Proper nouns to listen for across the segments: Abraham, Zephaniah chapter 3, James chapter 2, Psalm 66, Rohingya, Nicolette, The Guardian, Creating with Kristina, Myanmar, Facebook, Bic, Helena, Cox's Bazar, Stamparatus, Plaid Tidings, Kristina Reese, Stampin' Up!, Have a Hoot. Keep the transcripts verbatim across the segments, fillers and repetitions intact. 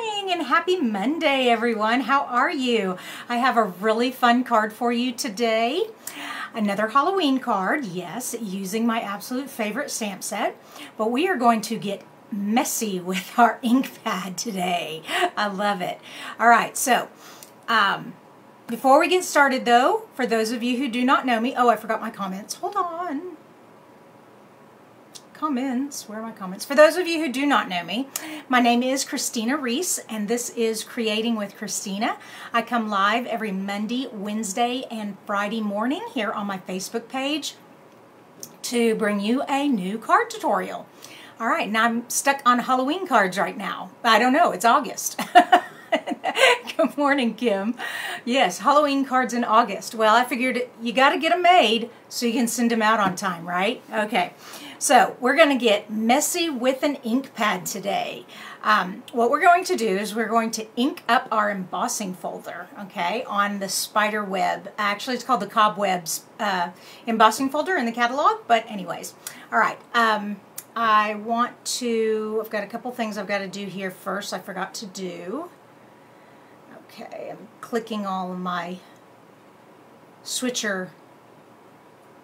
morning and happy Monday, everyone. How are you? I have a really fun card for you today. Another Halloween card, yes, using my absolute favorite stamp set, but we are going to get messy with our ink pad today. I love it. All right, so um, before we get started though, for those of you who do not know me, oh, I forgot my comments. Hold on. Comments, where are my comments? For those of you who do not know me, my name is Kristina Reese and this is Creating with Kristina. I come live every Monday, Wednesday, and Friday morning here on my Facebook page to bring you a new card tutorial. All right, now I'm stuck on Halloween cards right now. I don't know, it's August. Good morning, Kim. Yes, Halloween cards in August. Well, I figured you got to get them made so you can send them out on time, right? Okay. So we're going to get messy with an ink pad today. Um, what we're going to do is we're going to ink up our embossing folder, okay, on the spider web. Actually, it's called the Cobwebs uh, embossing folder in the catalog, but anyways. All right. Um, I want to, I've got a couple things I've got to do here first I forgot to do. Okay, I'm clicking all of my switcher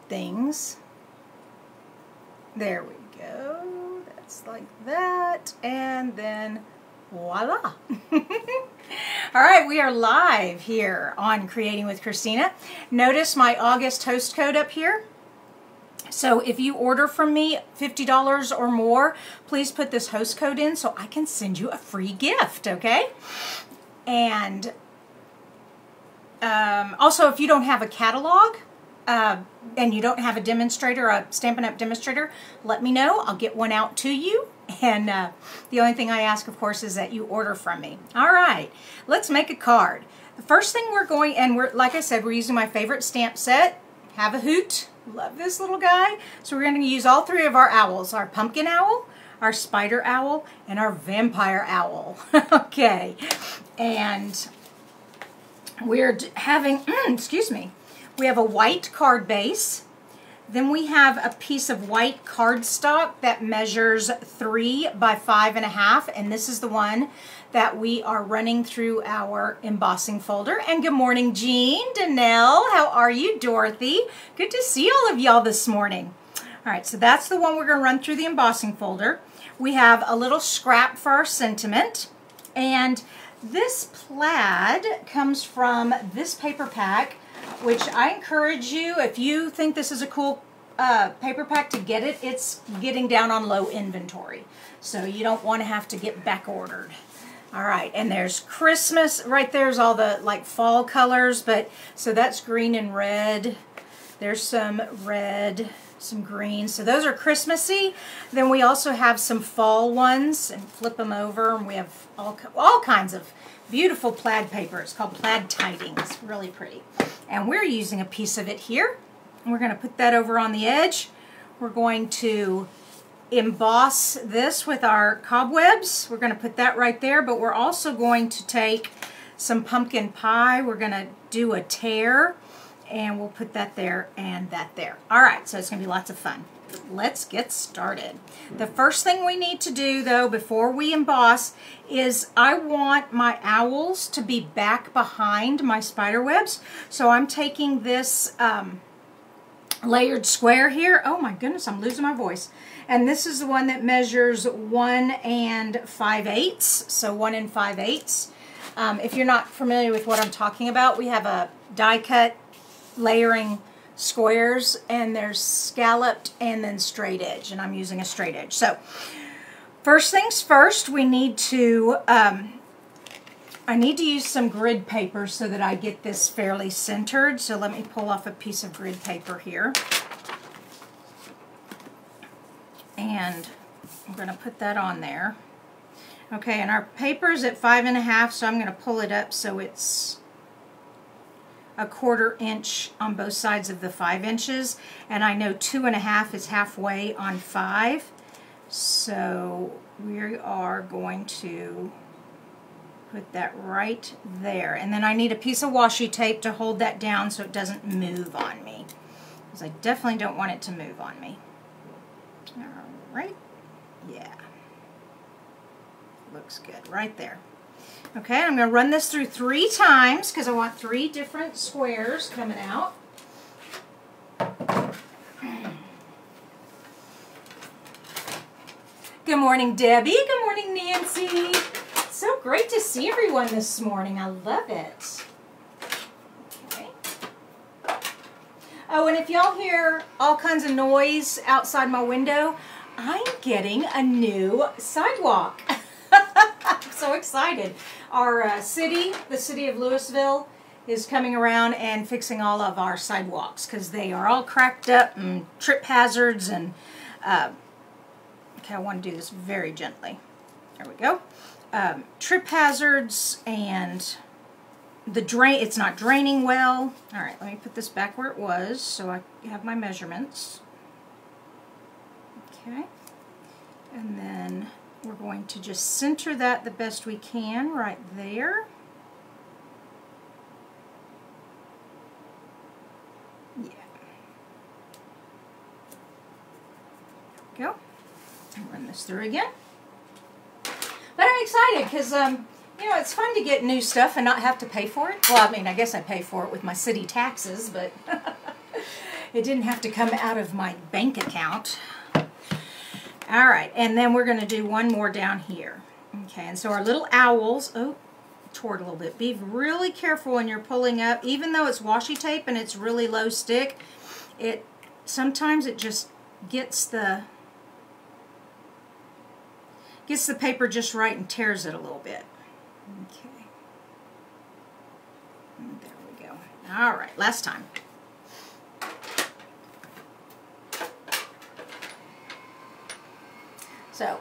things. There we go, that's like that, and then voila. All right, we are live here on Creating with Kristina. Notice my August host code up here. So if you order from me fifty dollars or more, please put this host code in so I can send you a free gift, okay? And um, also, if you don't have a catalog, Uh, and you don't have a demonstrator, a Stampin' Up! Demonstrator, let me know. I'll get one out to you. And uh, the only thing I ask, of course, is that you order from me. All right, let's make a card. The first thing we're going, and we're like I said, we're using my favorite stamp set, Have a Hoot. Love this little guy. So we're going to use all three of our owls, our pumpkin owl, our spider owl, and our vampire owl. Okay, and we're having, excuse me, we have a white card base, then we have a piece of white cardstock that measures three by five and a half, and this is the one that we are running through our embossing folder. And good morning, Jean, Danelle, how are you, Dorothy? Good to see all of y'all this morning. All right, so that's the one we're gonna run through the embossing folder. We have a little scrap for our sentiment, and this plaid comes from this paper pack, which I encourage you, if you think this is a cool uh, paper pack, to get it. It's getting down on low inventory, so you don't want to have to get back ordered. All right, and there's Christmas. Right there's all the like fall colors, but so that's green and red. There's some red, some green. So those are Christmassy. Then we also have some fall ones, and flip them over, and we have all, all kinds of beautiful plaid paper. It's called Plaid Tidings. Really pretty. And we're using a piece of it here. And we're going to put that over on the edge. We're going to emboss this with our cobwebs. We're going to put that right there, but we're also going to take some pumpkin pie. We're going to do a tear, and we'll put that there and that there. All right, so it's going to be lots of fun. Let's get started. The first thing we need to do though before we emboss is I want my owls to be back behind my spider webs. So I'm taking this um, layered square here. Oh my goodness, I'm losing my voice. And this is the one that measures one and five eighths. So one and five eighths. Um, if you're not familiar with what I'm talking about, we have a die cut layering squares, and there's scalloped and then straight edge, and I'm using a straight edge. So first things first, we need to um, I need to use some grid paper so that I get this fairly centered. So let me pull off a piece of grid paper here, and I'm going to put that on there. Okay, and our paper is at five and a half, so I'm going to pull it up so it's a quarter inch on both sides of the five inches, and I know two and a half is halfway on five, so we are going to put that right there. And then I need a piece of washi tape to hold that down so it doesn't move on me, because I definitely don't want it to move on me. All right, yeah, looks good right there. Okay, I'm going to run this through three times because I want three different squares coming out. Good morning, Debbie. Good morning, Nancy. It's so great to see everyone this morning. I love it. Okay. Oh, and if y'all hear all kinds of noise outside my window, I'm getting a new sidewalk. I'm so excited. Our uh, city, the city of Louisville, is coming around and fixing all of our sidewalks because they are all cracked up and trip hazards and... Uh, Okay, I want to do this very gently. There we go. Um, trip hazards and the drain, it's not draining well. All right, let me put this back where it was so I have my measurements. Okay, and then we're going to just center that the best we can right there. Yeah. There we go. Run this through again. But I'm excited because, um, you know, it's fun to get new stuff and not have to pay for it. Well, I mean, I guess I pay for it with my city taxes, but it didn't have to come out of my bank account. All right, and then we're going to do one more down here. Okay, and so our little owls, oh, toward a little bit. Be really careful when you're pulling up. Even though it's washi tape and it's really low stick, it sometimes it just gets the... gets the paper just right and tears it a little bit. Okay. And there we go. All right, last time. So,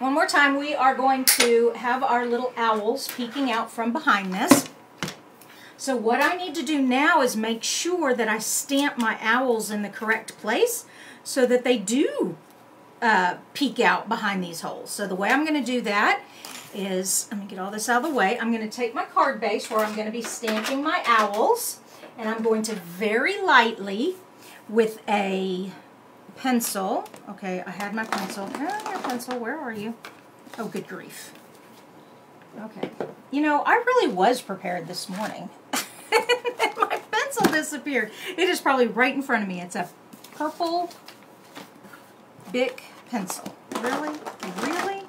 one more time, we are going to have our little owls peeking out from behind this. So what I need to do now is make sure that I stamp my owls in the correct place so that they do Uh, peek out behind these holes. So the way I'm going to do that is, let me get all this out of the way, I'm going to take my card base where I'm going to be stamping my owls, and I'm going to very lightly with a pencil, okay, I had my pencil, oh, your pencil, where are you? Oh, good grief. Okay, you know, I really was prepared this morning. My pencil disappeared. It is probably right in front of me. It's a purple Bic pencil. Really? Really?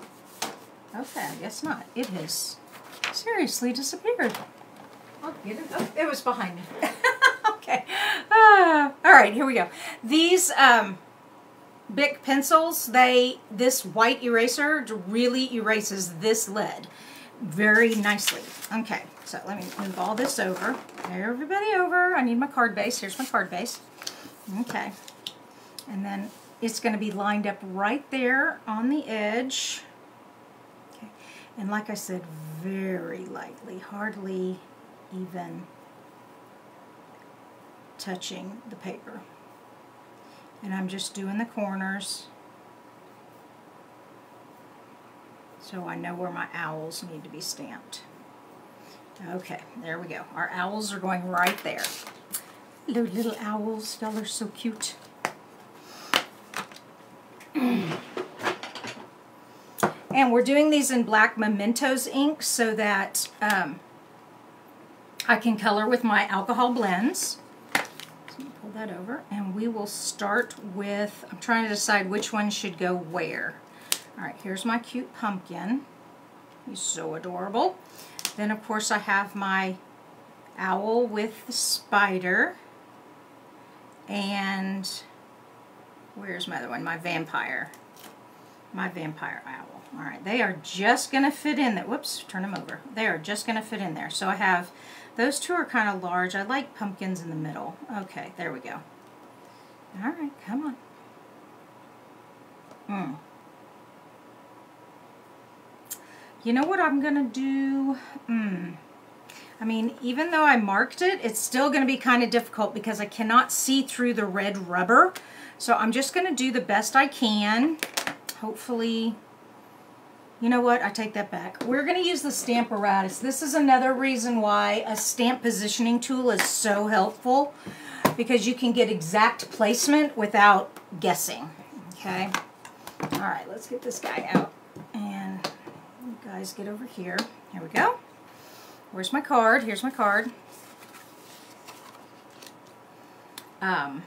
Okay, I guess not. It has seriously disappeared. I'll get it. Oh, it was behind me. Okay. Uh, all right, here we go. These um, Bic pencils, they this white eraser really erases this lead very nicely. Okay, so let me move all this over. Everybody over. I need my card base. Here's my card base. Okay. And then it's going to be lined up right there on the edge. Okay. And like I said, very lightly, hardly even touching the paper. And I'm just doing the corners so I know where my owls need to be stamped. Okay, there we go. Our owls are going right there. Hello, little owls. Y'all are so cute. And we're doing these in black Mementos ink so that um, I can color with my alcohol blends. So pull that over, and we will start with, I'm trying to decide which one should go where. All right, here's my cute pumpkin. He's so adorable. Then, of course, I have my owl with the spider. And where's my other one? My vampire. My vampire owl. All right, they are just going to fit in that. Whoops, turn them over. They are just going to fit in there. So I have, those two are kind of large. I like pumpkins in the middle. Okay, there we go. All right, come on. Hmm. You know what I'm going to do? Hmm. I mean, even though I marked it, it's still going to be kind of difficult because I cannot see through the red rubber. So I'm just going to do the best I can. Hopefully... You know what? I take that back. We're going to use the Stamparatus. This is another reason why a stamp positioning tool is so helpful, because you can get exact placement without guessing. Okay? All right, let's get this guy out. And you guys get over here. Here we go. Where's my card? Here's my card. Um,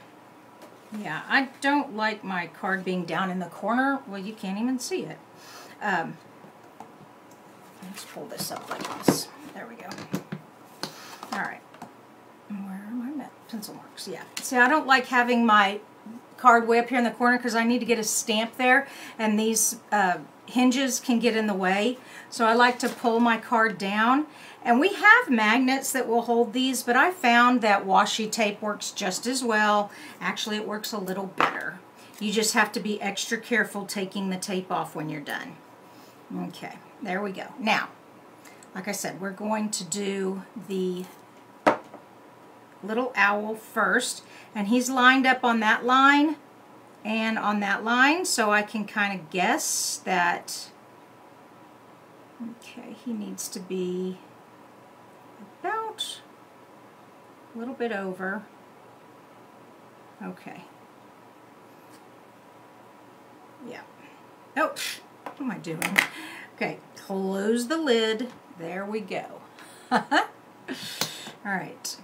yeah, I don't like my card being down in the corner. Well, you can't even see it. Um, let's pull this up like this. There we go. All right. Where are my pencil marks? Yeah. See, I don't like having my card way up here in the corner because I need to get a stamp there, and these uh, hinges can get in the way. So I like to pull my card down. And we have magnets that will hold these, but I found that washi tape works just as well. Actually, it works a little better. You just have to be extra careful taking the tape off when you're done. Okay, there we go. Now, like I said, we're going to do the little owl first, and he's lined up on that line and on that line, so I can kind of guess that, okay, he needs to be about a little bit over. Okay. Yeah. Oh, what am I doing? Okay, close the lid. There we go. All right.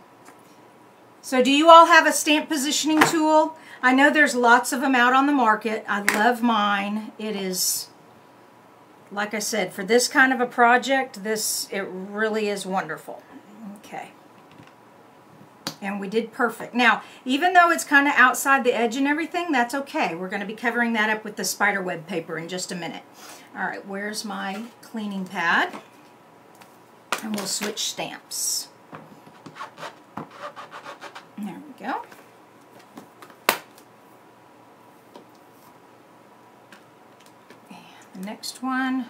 So do you all have a stamp positioning tool? I know there's lots of them out on the market. I love mine. It is, like I said, for this kind of a project, this, it really is wonderful. Okay. And we did perfect. Now, even though it's kind of outside the edge and everything, that's okay. We're going to be covering that up with the spiderweb paper in just a minute. All right, where's my cleaning pad? And we'll switch stamps. There we go. And the next one,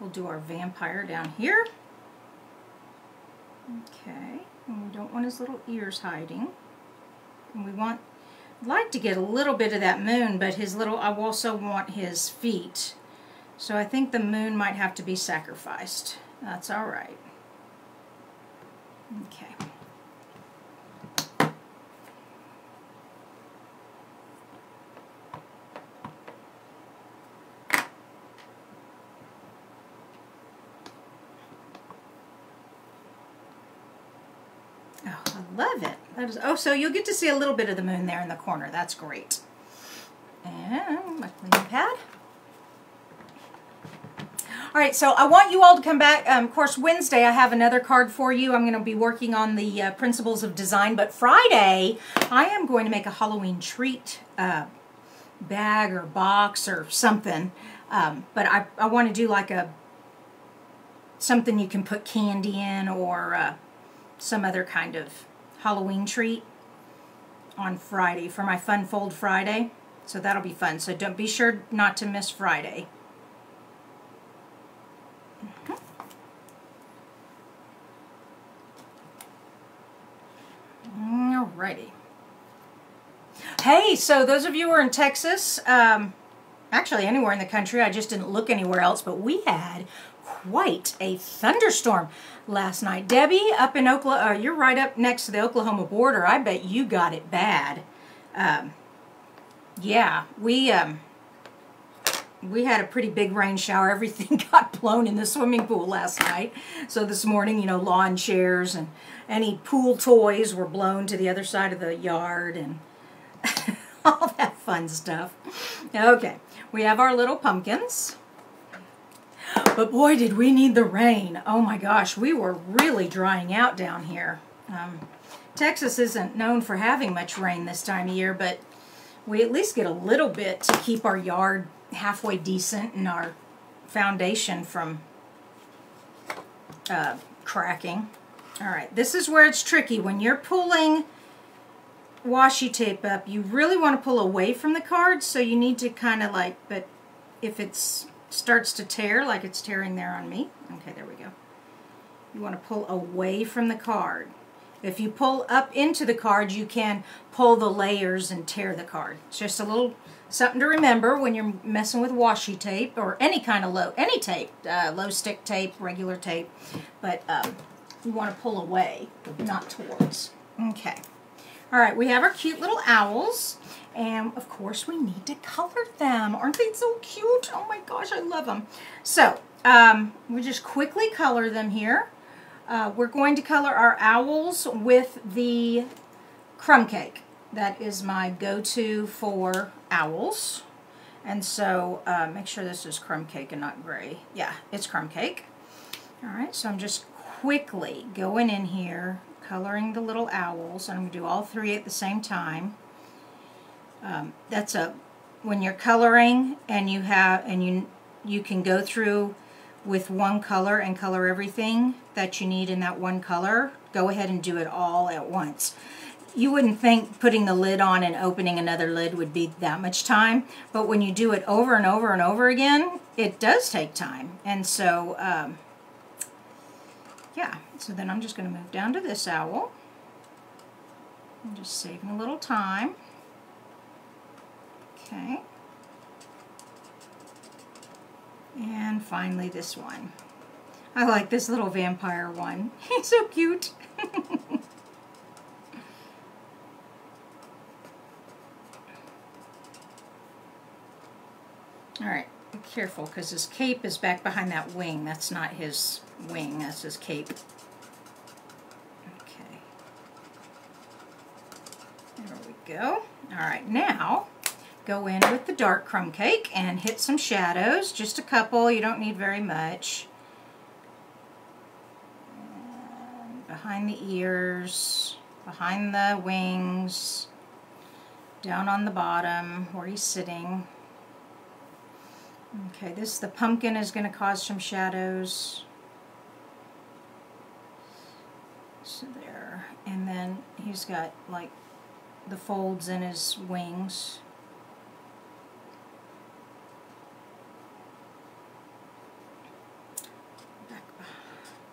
we'll do our vampire down here. Okay, and we don't want his little ears hiding. And we want, I'd like to get a little bit of that moon, but his little, I also want his feet. So I think the moon might have to be sacrificed. That's all right. Okay. Love it. That is, oh, so you'll get to see a little bit of the moon there in the corner. That's great. And my cleaning pad. All right, so I want you all to come back. Um, of course, Wednesday I have another card for you. I'm going to be working on the uh, principles of design. But Friday, I am going to make a Halloween treat uh, bag or box or something. Um, but I, I want to do like a something you can put candy in or uh, some other kind of Halloween treat on Friday for my Fun Fold Friday. So that'll be fun. So don't be sure not to miss Friday. Mm-hmm. Alrighty. Hey, so those of you who are in Texas, um, actually anywhere in the country, I just didn't look anywhere else, but we had quite a thunderstorm last night. Debbie, up in Oklahoma, uh, you're right up next to the Oklahoma border. I bet you got it bad. Um, yeah, we um, we had a pretty big rain shower. Everything got blown in the swimming pool last night. So this morning, you know, lawn chairs and any pool toys were blown to the other side of the yard and all that fun stuff. Okay, we have our little pumpkins. But boy, did we need the rain. Oh my gosh, we were really drying out down here. Um, Texas isn't known for having much rain this time of year, but we at least get a little bit to keep our yard halfway decent and our foundation from uh, cracking. All right, this is where it's tricky. When you're pulling washi tape up, you really want to pull away from the card, so you need to kind of like, but if it's starts to tear like it's tearing there on me. Okay, there we go. You want to pull away from the card. If you pull up into the card, you can pull the layers and tear the card. It's just a little something to remember when you're messing with washi tape or any kind of low, any tape, uh, low stick tape, regular tape, but um, you want to pull away, not towards. Okay. All right, we have our cute little owls. And, of course, we need to color them. Aren't they so cute? Oh, my gosh, I love them. So, Um, we just quickly color them here. Uh, we're going to color our owls with the crumb cake. That is my go-to for owls. And so uh, make sure this is crumb cake and not gray. Yeah, it's crumb cake. All right, so I'm just quickly going in here, coloring the little owls, and I'm going to do all three at the same time. Um, that's a when you're coloring and you have and you you can go through with one color and color everything that you need in that one color. Go ahead and do it all at once. You wouldn't think putting the lid on and opening another lid would be that much time, but when you do it over and over and over again, it does take time. And so um, yeah, so then I'm just going to move down to this owl. I'm just saving a little time. Okay. And finally this one. I like this little vampire one. He's so cute. All right, be careful because his cape is back behind that wing. That's not his wing, that's his cape. Okay. There we go. All right, now go in with the dark crumb cake and hit some shadows. Just a couple, you don't need very much. And behind the ears, behind the wings, down on the bottom where he's sitting. Okay, this the pumpkin is going to cause some shadows. So there, and then he's got like the folds in his wings.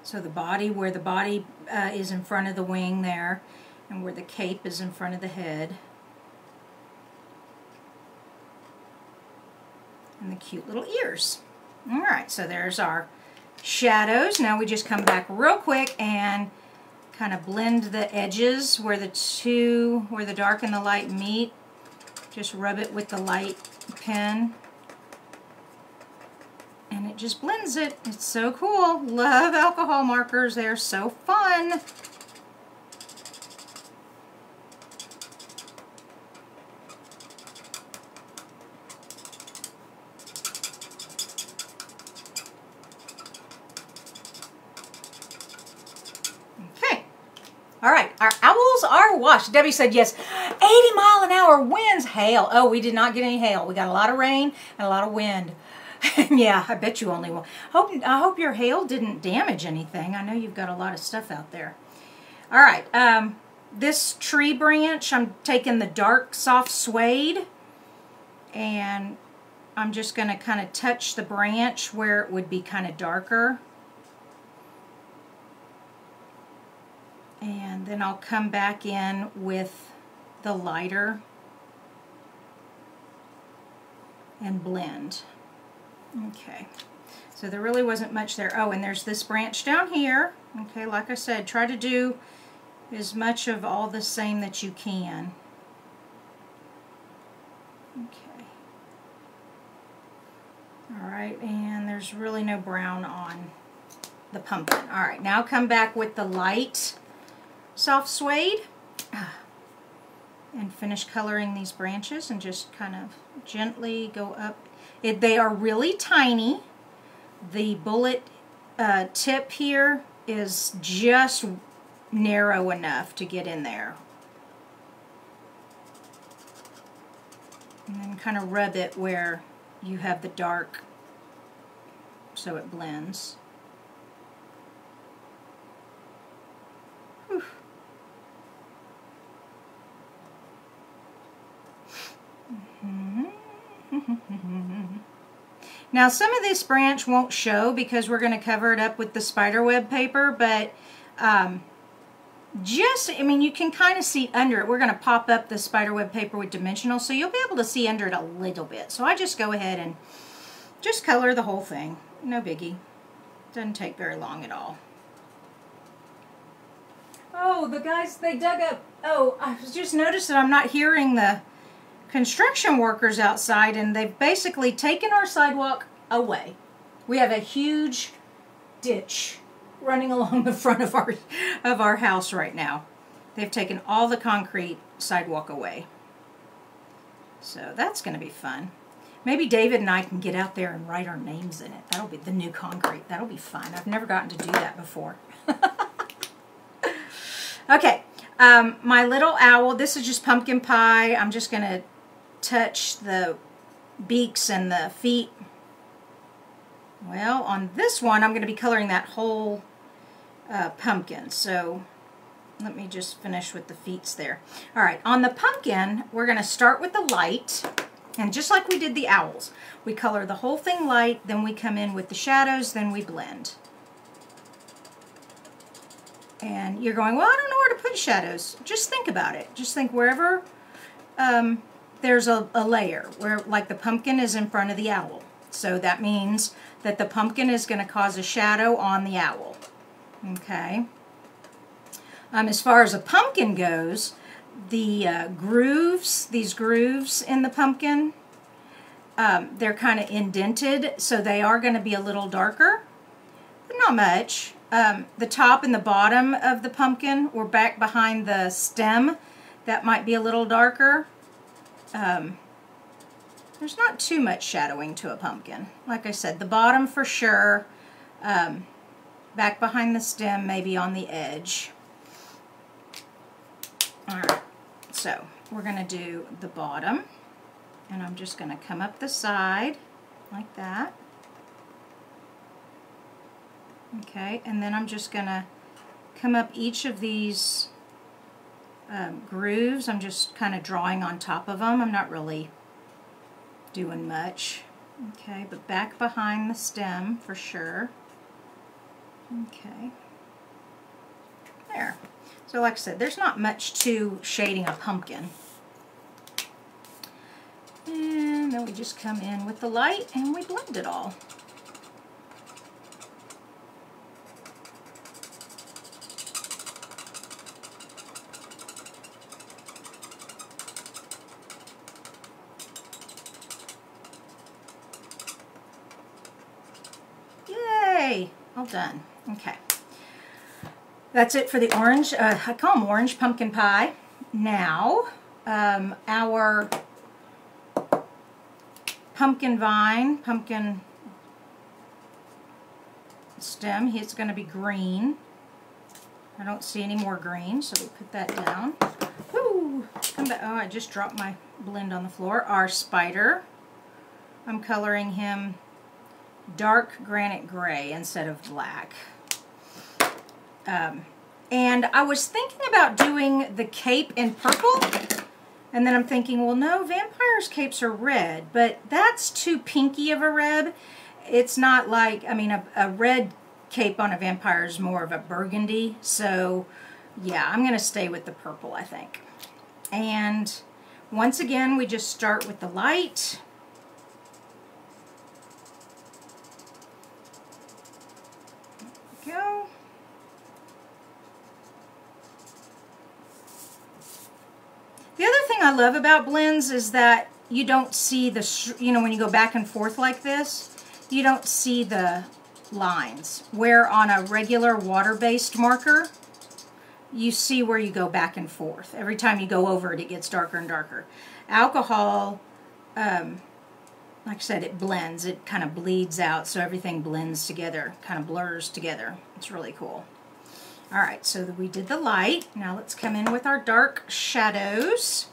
So the body, where the body uh, is in front of the wing there, and where the cape is in front of the head. And the cute little ears. Alright, so there's our shadows. Now we just come back real quick and kind of blend the edges where the two, where the dark and the light meet. Just rub it with the light pen. And it just blends it. It's so cool. Love alcohol markers. They're so fun. Okay. All right. Our owls are washed. Debbie said yes. eighty mile an hour winds. Hail. Oh, we did not get any hail. We got a lot of rain and a lot of wind. Yeah, I bet you only one. Hope, I hope your hail didn't damage anything. I know you've got a lot of stuff out there. All right, um, this tree branch, I'm taking the dark soft suede, and I'm just going to kind of touch the branch where it would be kind of darker. And then I'll come back in with the lighter and blend. Okay, so there really wasn't much there. Oh, and there's this branch down here. Okay, like I said, try to do as much of all the same that you can. Okay. All right, and there's really no brown on the pumpkin. All right, now come back with the light soft suede and finish coloring these branches and just kind of gently go up. It, they are really tiny. The bullet uh, tip here is just narrow enough to get in there. And then kind of rub it where you have the dark so it blends. Whew. Mm-hmm. Now some of this branch won't show because we're going to cover it up with the spiderweb paper, but um, just, I mean, you can kind of see under it. We're going to pop up the spiderweb paper with dimensional, so you'll be able to see under it a little bit. So I just go ahead and just color the whole thing. No biggie. Doesn't take very long at all. Oh, the guys, they dug up, oh, I just noticed that I'm not hearing the construction workers outside, and they've basically taken our sidewalk away. We have a huge ditch running along the front of our of our house right now. They've taken all the concrete sidewalk away. So that's going to be fun. Maybe David and I can get out there and write our names in it. That'll be the new concrete. That'll be fun. I've never gotten to do that before. Okay, um, my little owl. This is just pumpkin pie. I'm just going to touch the beaks and the feet. Well, on this one, I'm going to be coloring that whole uh, pumpkin. So let me just finish with the feets there. All right, on the pumpkin, we're going to start with the light. And just like we did the owls, we color the whole thing light, then we come in with the shadows, then we blend. And you're going, well, I don't know where to put shadows. Just think about it. Just think wherever um, there's a, a layer, where like the pumpkin is in front of the owl. So that means that the pumpkin is going to cause a shadow on the owl. Okay. Um, as far as a pumpkin goes, the uh, grooves, these grooves in the pumpkin, um, they're kind of indented, so they are going to be a little darker, but not much. Um, the top and the bottom of the pumpkin, we're back behind the stem. That might be a little darker. Um, there's not too much shadowing to a pumpkin. Like I said, the bottom for sure, um, back behind the stem, maybe on the edge. All right, so we're going to do the bottom, and I'm just going to come up the side like that. Okay, and then I'm just going to come up each of these um, grooves. I'm just kind of drawing on top of them. I'm not really doing much. Okay, but back behind the stem for sure. Okay, there. So like I said, there's not much to shading a pumpkin. And then we just come in with the light and we blend it all. Yay! All done. Okay. That's it for the orange. Uh, I call them orange pumpkin pie. Now, um, our pumpkin vine, pumpkin stem, it's going to be green. I don't see any more green, so we put that down. Woo! Come back. Oh, I just dropped my blend on the floor. Our spider, I'm coloring him dark granite gray instead of black. Um, and I was thinking about doing the cape in purple, and then I'm thinking, well, no, vampires' capes are red, but that's too pinky of a red. It's not like, I mean, a, a red cape on a vampire is more of a burgundy, so yeah, I'm going to stay with the purple, I think. And once again, we just start with the light. There we go. The other thing I love about blends is that you don't see the, you know, when you go back and forth like this, you don't see the lines. Where on a regular water-based marker, you see where you go back and forth. Every time you go over it, it gets darker and darker. Alcohol, um, like I said, it blends. It kind of bleeds out, so everything blends together, kind of blurs together. It's really cool. All right, so we did the light. Now let's come in with our dark shadows.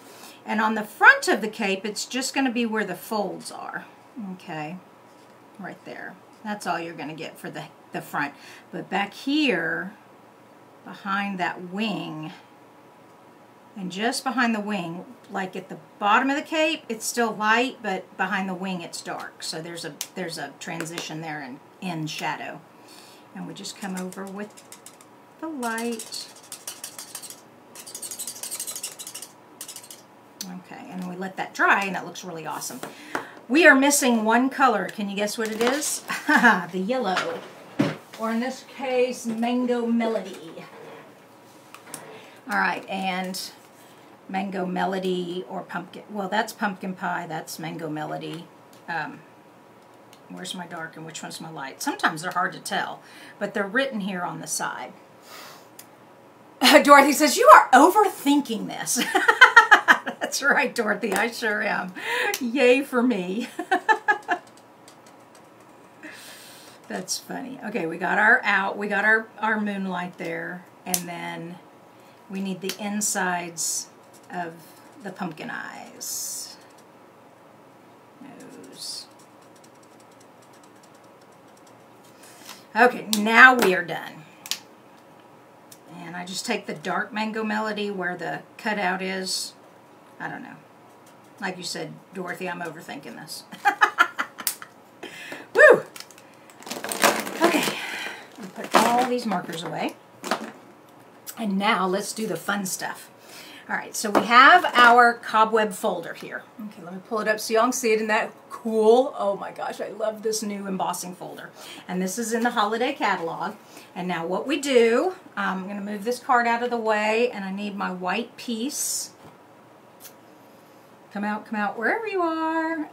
And on the front of the cape, it's just going to be where the folds are. Okay, right there. That's all you're going to get for the, the front. But back here, behind that wing, and just behind the wing, like at the bottom of the cape, it's still light, but behind the wing, it's dark. So there's a, there's a transition there in, in shadow. And we just come over with the light. Okay, and we let that dry, and that looks really awesome. We are missing one color. Can you guess what it is? The yellow, or in this case, Mango Melody. All right, and Mango Melody or pumpkin. Well, that's pumpkin pie. That's Mango Melody. Um, where's my dark and which one's my light. Sometimes they're hard to tell, but they're written here on the side. Dorothy says, you are overthinking this. That's right, Dorothy, I sure am. Yay for me. That's funny. Okay, we got our out, we got our, our moonlight there, and then we need the insides of the pumpkin eyes. Nose. Okay, now we are done. And I just take the dark mango melody where the cutout is. I don't know. Like you said, Dorothy, I'm overthinking this. Woo! Okay. I'll put all these markers away. And now let's do the fun stuff. All right, so we have our cobweb folder here. Okay, let me pull it up so y'all can see it in that cool, oh my gosh, I love this new embossing folder. And this is in the holiday catalog. And now what we do, I'm gonna move this card out of the way, and I need my white piece. Come out, come out, wherever you are.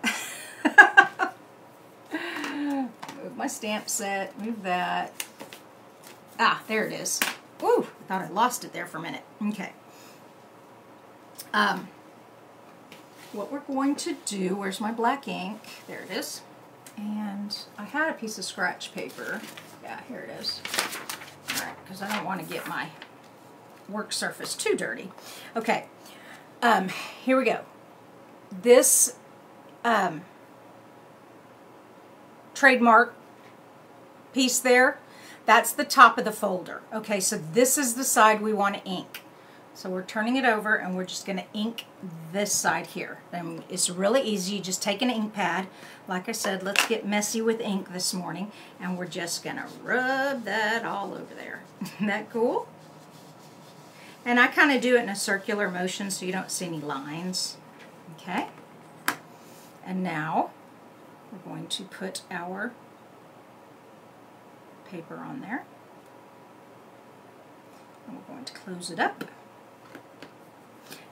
Move my stamp set, move that. Ah, there it is. Woo, I thought I lost it there for a minute. Okay. Um, what we're going to do, where's my black ink? There it is. And I had a piece of scratch paper. Yeah, here it is. All right, because I don't want to get my work surface too dirty. Okay, um, here we go. This um, trademark piece there, that's the top of the folder. Okay, so this is the side we want to ink. So we're turning it over, and we're just going to ink this side here. And it's really easy. You just take an ink pad. Like I said, let's get messy with ink this morning. And we're just going to rub that all over there. Isn't that cool? And I kind of do it in a circular motion so you don't see any lines. Okay. And now we're going to put our paper on there. And we're going to close it up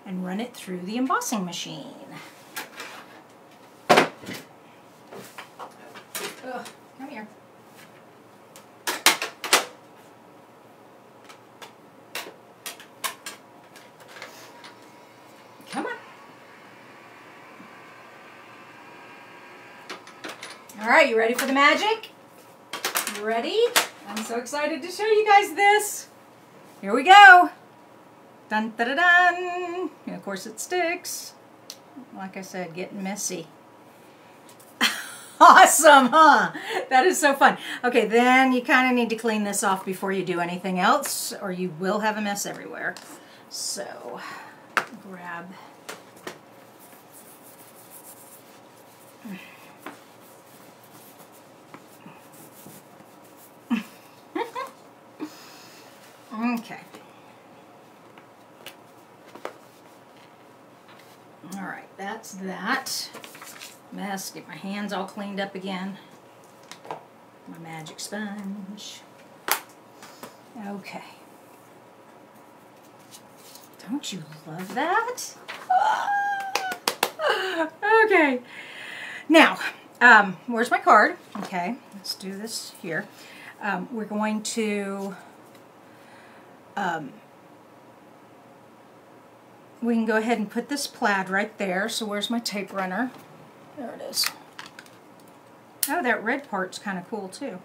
and run it through the embossing machine. Ugh, come here. Come on. All right, you ready for the magic? You ready? I'm so excited to show you guys this. Here we go. Dun, da, da, dun. And of course it sticks. Like I said, getting messy. Awesome, huh? That is so fun. Okay, then you kind of need to clean this off before you do anything else, or you will have a mess everywhere. So, grab. Okay. Alright, that's that mess. Get my hands all cleaned up again. My magic sponge. Okay. Don't you love that? Okay. Now, um, where's my card? Okay, let's do this here. Um, we're going to... Um, we can go ahead and put this plaid right there. So where's my tape runner? There it is. Oh, that red part's kind of cool too.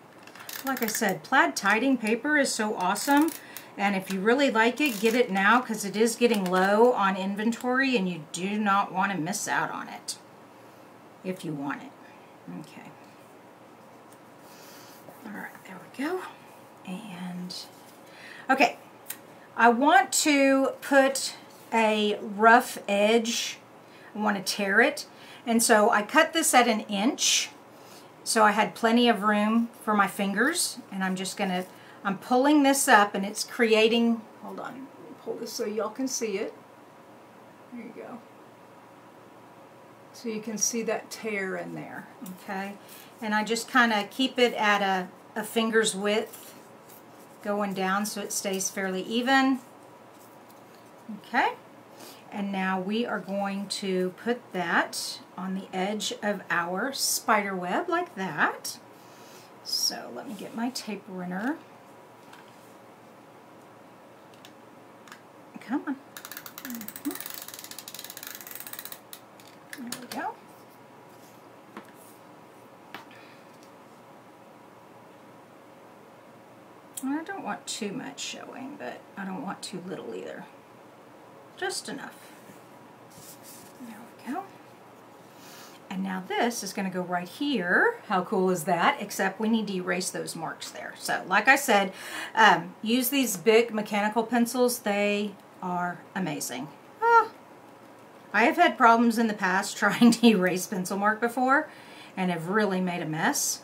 Like I said, plaid tiding paper is so awesome. And if you really like it, get it now because it is getting low on inventory and you do not want to miss out on it if you want it. Okay. All right, there we go. And, okay, I want to put a rough edge. I want to tear it, and so I cut this at an inch, so I had plenty of room for my fingers, and I'm just gonna, I'm pulling this up, and it's creating, hold on, let me pull this so y'all can see it. There you go. So you can see that tear in there, okay? And I just kind of keep it at a, a finger's width going down so it stays fairly even. Okay, And now we are going to put that on the edge of our spider web like that. So let me get my tape runner. Come on. Mm-hmm. There we go. I don't want too much showing, but I don't want too little either. Just enough. There we go. And now this is going to go right here. How cool is that? Except we need to erase those marks there. So like I said, um, use these big mechanical pencils. They are amazing. Oh, I have had problems in the past trying to erase pencil mark before and have really made a mess.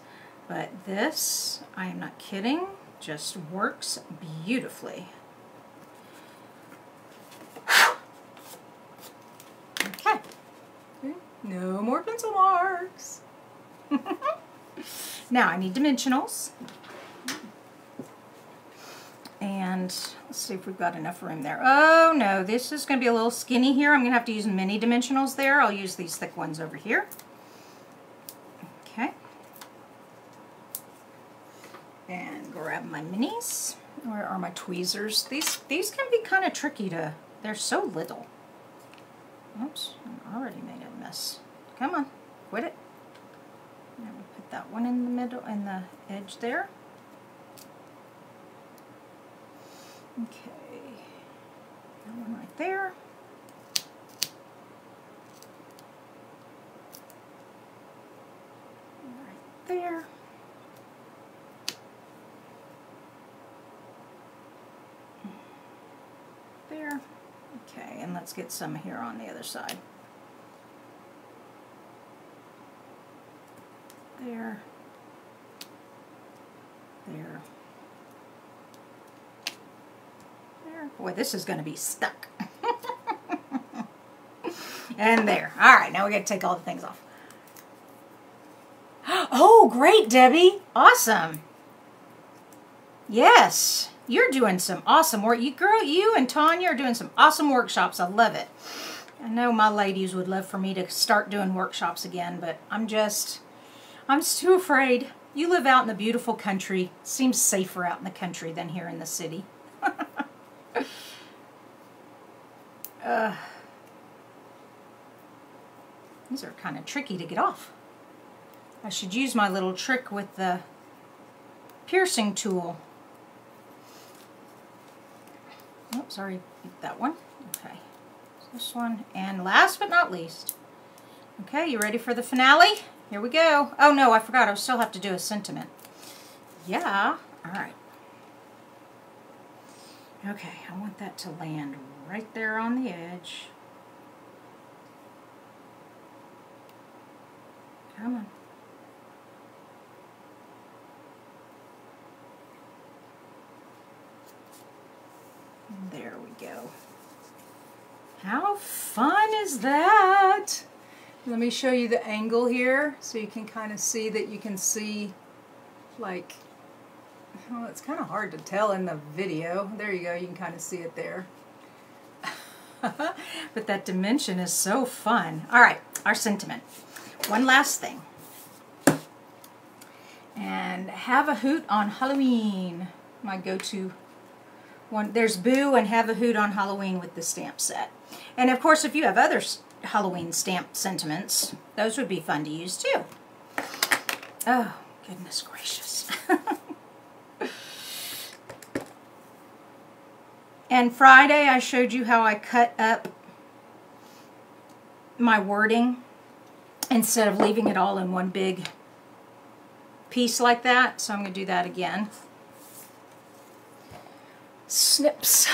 But this, I am not kidding, just works beautifully. Okay. No more pencil marks. Now I need dimensionals. And let's see if we've got enough room there. Oh no, this is going to be a little skinny here. I'm going to have to use mini dimensionals there. I'll use these thick ones over here. Okay. And grab my minis. Where are my tweezers? These, these can be kind of tricky to, they're so little. Oops, I already made a mess. Come on, quit it. Now we put that one in the middle, in the edge there. Okay, that one right there. Right there. There. Okay, and let's get some here on the other side. There. There. There. Boy, this is going to be stuck. And there. All right, now we got to take all the things off. Oh, great, Debbie. Awesome. Yes. You're doing some awesome work. You girl, you and Tanya are doing some awesome workshops. I love it. I know my ladies would love for me to start doing workshops again, but I'm just, I'm just too afraid. You live out in the beautiful country. Seems safer out in the country than here in the city. uh, these are kind of tricky to get off. I should use my little trick with the piercing tool. Oh, sorry, that one. Okay, this one, and last but not least. Okay, you ready for the finale? Here we go. Oh no, I forgot. I still have to do a sentiment. Yeah. All right. Okay, I want that to land right there on the edge. Come on. There we go. How fun is that? Let me show you the angle here so you can kind of see that you can see like, well, it's kind of hard to tell in the video. There you go. You can kind of see it there. But that dimension is so fun. All right, our sentiment. One last thing. And have a hoot on Halloween. My go-to. One, there's Boo and Have a Hoot on Halloween with the stamp set. And of course, if you have other Halloween stamp sentiments, those would be fun to use too. Oh, goodness gracious. And Friday, I showed you how I cut up my wording instead of leaving it all in one big piece like that. So I'm going to do that again. Snips.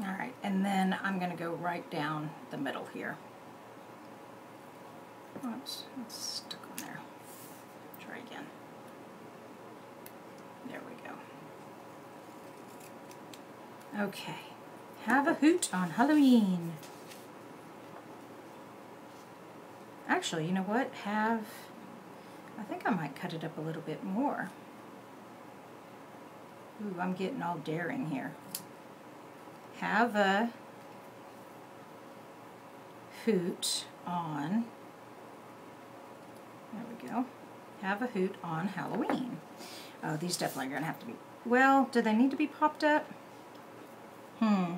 All right, and then I'm going to go right down the middle here. Oops, it's stuck on there. Try again. There we go. Okay, have a hoot on Halloween. Actually, you know what? Have, I think I might cut it up a little bit more. Ooh, I'm getting all daring here. Have a hoot on, there we go, have a hoot on Halloween. Oh, these definitely are going to have to be, well, do they need to be popped up? Hmm,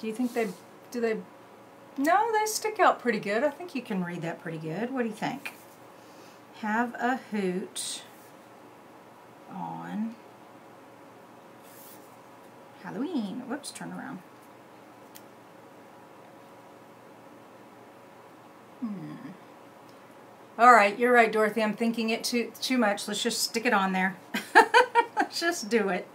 do you think they, do they, no, they stick out pretty good. I think you can read that pretty good. What do you think? Have a hoot on Halloween. Whoops, turn around. Hmm. All right, you're right, Dorothy. I'm thinking it too too much. Let's just stick it on there. Let's just do it.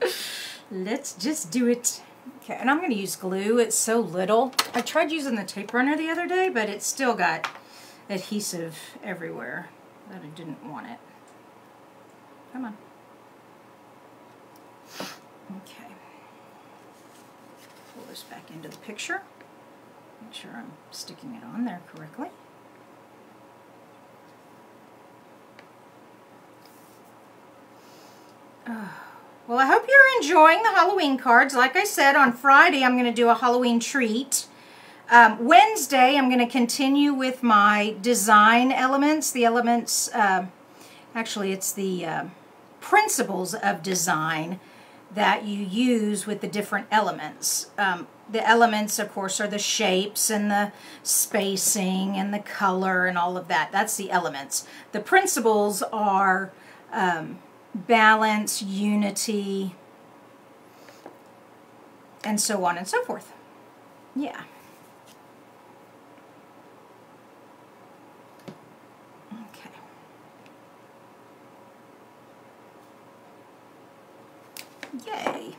Let's just do it. Okay, and I'm going to use glue. It's so little. I tried using the tape runner the other day, but it still got adhesive everywhere that I didn't want it. Come on. Okay. Pull this back into the picture. Make sure I'm sticking it on there correctly. Oh. Well, I hope you're enjoying the Halloween cards. Like I said, on Friday, I'm going to do a Halloween treat. Um, Wednesday, I'm going to continue with my design elements. The elements, uh, actually, it's the uh, principles of design that you use with the different elements. Um, the elements, of course, are the shapes and the spacing and the color and all of that. That's the elements. The principles are... Um, balance, unity, and so on and so forth. Yeah. Okay. Yay.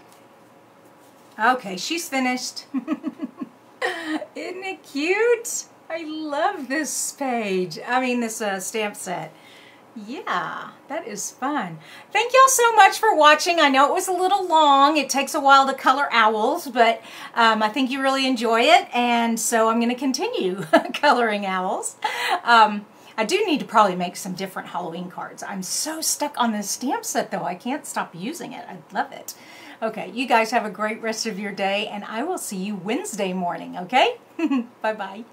Okay, she's finished. Isn't it cute? I love this page. I mean, this uh, stamp set. Yeah, that is fun. Thank y'all so much for watching. I know it was a little long. It takes a while to color owls, but um, I think you really enjoy it, and so I'm going to continue coloring owls. Um, I do need to probably make some different Halloween cards. I'm so stuck on this stamp set, though. I can't stop using it. I love it. Okay, you guys have a great rest of your day, and I will see you Wednesday morning, okay? Bye-bye.